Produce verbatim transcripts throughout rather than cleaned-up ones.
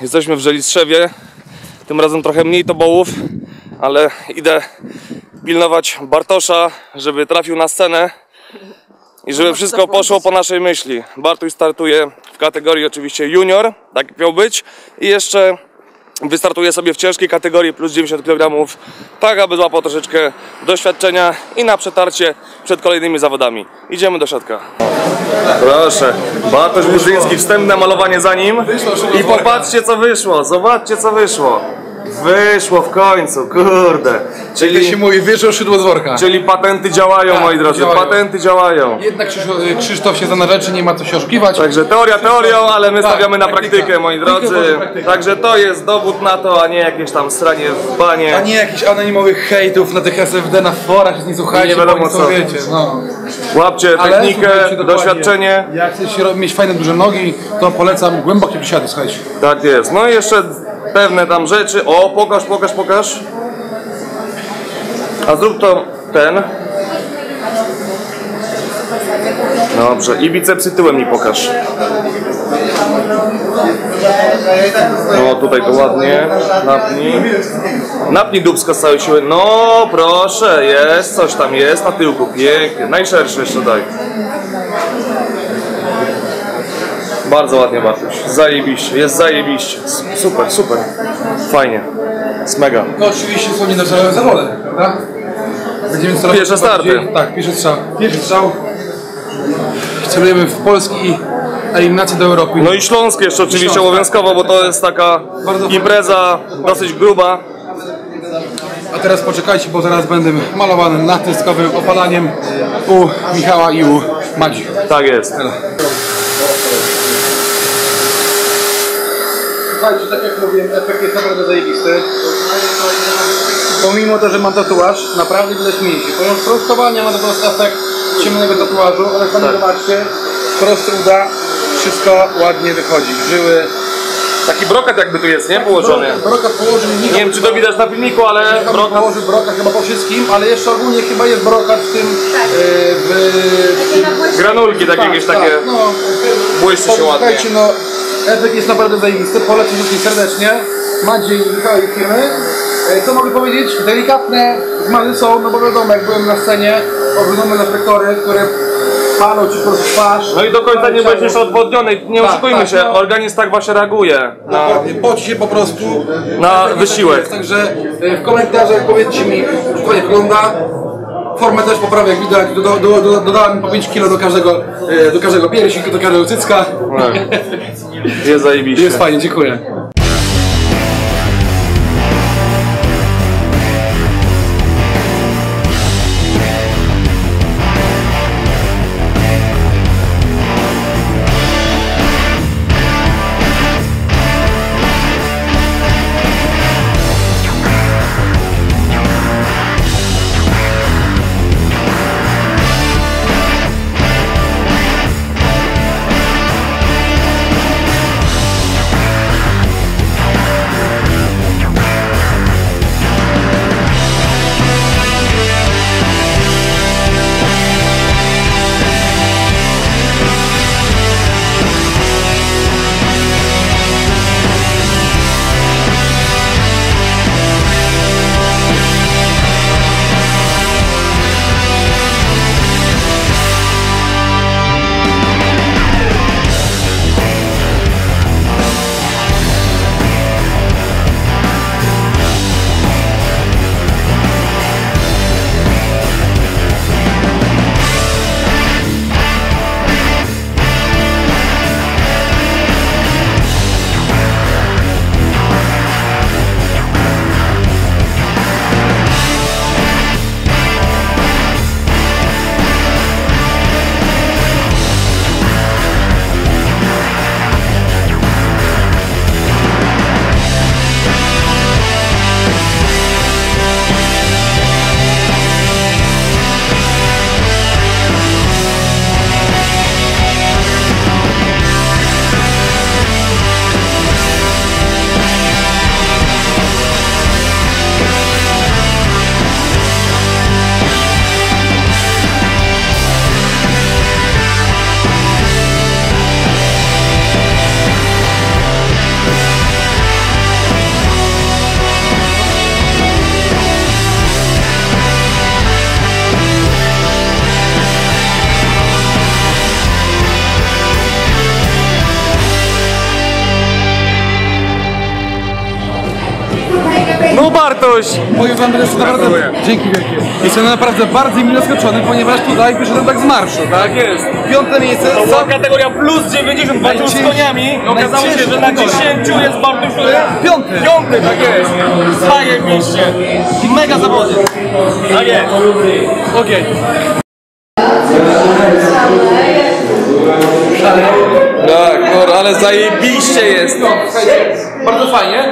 Jesteśmy w Żelistrzewie, tym razem trochę mniej tobołów, ale idę pilnować Bartosza, żeby trafił na scenę i żeby wszystko poszło po naszej myśli. Bartuś startuje w kategorii oczywiście junior, tak miał być, i jeszcze wystartuje sobie w ciężkiej kategorii plus dziewięćdziesiąt kilogramów, tak aby złapał troszeczkę doświadczenia i na przetarcie przed kolejnymi zawodami. Idziemy do środka. Proszę, Bartosz Budzyński, wstępne malowanie za nim i popatrzcie co wyszło, zobaczcie co wyszło. Wyszło w końcu, kurde. Czyli jak się mówi, wyszło szydło z worka. Czyli patenty działają, tak, moi drodzy, działają. Patenty działają. Jednak Krzysztof się zna na rzeczy, nie ma co się oszukiwać. Także teoria teorią, ale my tak, stawiamy na praktyka. praktykę, moi drodzy. Praktyka. Także to jest dowód na to, a nie jakieś tam sranie w banie. A nie jakichś anonimowych hejtów na tych S F D, na forach, nie słuchajcie, nie wiadomo co. Wiecie, no. Łapcie ale technikę, doświadczenie. Jak chcecie mieć fajne duże nogi, to polecam głębokie przysiady, słuchajcie. Tak jest, no i jeszcze pewne tam rzeczy. O, pokaż, pokaż, pokaż. A zrób to ten. Dobrze, i bicepsy tyłem mi pokaż. No tutaj to ładnie. Napnij. Napnij dupsko z całej siły. No proszę, jest, coś tam jest na tyłku. Pięknie. Najszerszy jeszcze daj. Bardzo ładnie, Bartosz. Zajebiście, jest zajebiście. Super, super. Fajnie. Jest mega. No oczywiście są niedoczerpane zawody, prawda? Będziemy coraz pierwsze starty. Bardziej. Tak, pierwszy strzał. Pierwszy strzał. Celujemy w polskiej eliminacji do Europy. No i Śląsk jeszcze oczywiście Śląsk, obowiązkowo, bo to jest taka bardzo impreza dosyć gruba. A teraz poczekajcie, bo zaraz będę malowany natyskowym opalaniem u Michała i u Madziu. Tak jest. Słuchajcie, tak jak mówiłem, efekt jest naprawdę zajebisty. Pomimo to, że mam tatuaż, naprawdę widać mięśnie. Pomimo prostowania ma dobrą efekt ciemnego tatuażu, ale sami tak zobaczcie, prosto uda, wszystko ładnie wychodzi. Żyły. Taki brokat jakby tu jest, nie? Położony. Brokat, brokat położył. Nie, nie wiem czy to widać na filmiku, ale brokat. brokat położył brokat chyba po wszystkim, ale jeszcze ogólnie chyba jest brokat w tym... Tak. Yy, w, takie w, w, granulki tak, jakieś tak, takie, no, błyszczy się ładnie. No, efekt jest naprawdę zajebisty, polecam wszystkim serdecznie. Madziej i Michał i firmy. Co mogę powiedzieć? Delikatne zmiany są, no bo wiadomo, jak byłem na scenie, oglądamy reflektory, które palą ci po prostu twarz. No i do końca nie będziesz odwodniony, nie tak, oszukujmy tak, się, no. Organizm tak właśnie reaguje. Na... Poci się po prostu na wysiłek. Także w komentarzach powiedzcie mi, jak to wygląda. Formę też poprawię, jak widać, do, do, do, do, dodałem po pięć kilo do każdego, do każdego piersi, do każdego cycka. Tak. Jest zajebiście. Jest fajnie, dziękuję. No Bartosz! Powiem wam, że jestem naprawdę... Dzięki wielkie. Jestem naprawdę bardzo mi zaskoczony, ponieważ tutaj wyszedłem tak z marszu, tak? Tak jest. Piąte miejsce... To była kategoria plus dziewięćdziesiąt walczył z koniami. Okazało się, że na dziesięciu jest Bartosz piąty. Piąty, tak jest. Staje w mieście. Mega zawody. Tak jest. Okej. Tak, no, ale zajebiście jest. Bardzo fajnie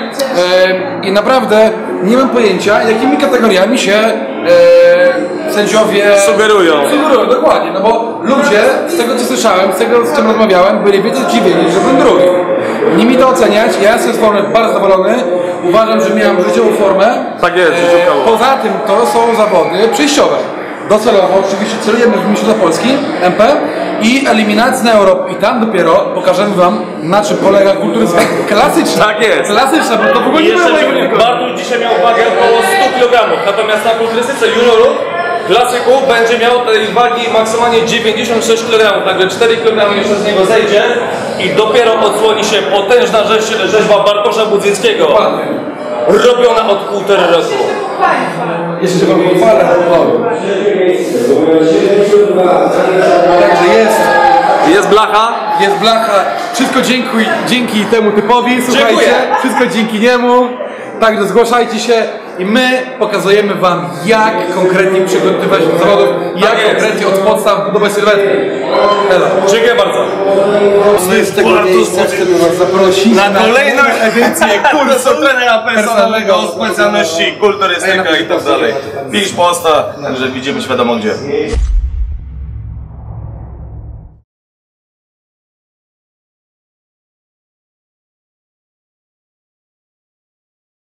e, i naprawdę nie mam pojęcia, jakimi kategoriami się e, sędziowie sugerują. Sugerują, dokładnie, no bo ludzie z tego co słyszałem, z tego z czym rozmawiałem, byli więcej zdziwieni, że ten drugi. Nie mi to oceniać, ja jestem z formy bardzo zadowolony, uważam, że miałem życiową formę. Tak jest, e, poza tym to są zawody przejściowe. Docelowo oczywiście celujemy w Mistrzostwa Polski, M P i eliminacji na Europę. I tam dopiero pokażemy wam, na czym polega kulturyzm klasyczna. Tak jest. Klasyczna, bo to w ogóle nie było mojego. Bartosz dzisiaj miał wagę około stu kilogramów, natomiast na kulturystyce juniorów klasyku będzie miał tej wagi maksymalnie dziewięćdziesiąt sześć kilogramów, także cztery kilogramy jeszcze z niego zejdzie i dopiero odsłoni się potężna rzeźba Bartosza Budzyńskiego. Robiona od półtora roku. Jeszcze wam pochwalę. Także jest. Jest Blacha. Jest Blacha. Wszystko dzięki, dzięki temu typowi. Słuchajcie. Dziękuję. Wszystko dzięki niemu. Także zgłaszajcie się i my pokazujemy wam, jak konkretnie przygotowywać się do zawodów, jak tak konkretnie od podstaw budować sylwetkę. Dziękuję bardzo. To jest tego miejsca, chcemy was zaprosić na kolejną edycję kursu trenera personalnego o specjalności kulturystyka i tak dalej. Pięć posta, także widzimy się wiadomo gdzie.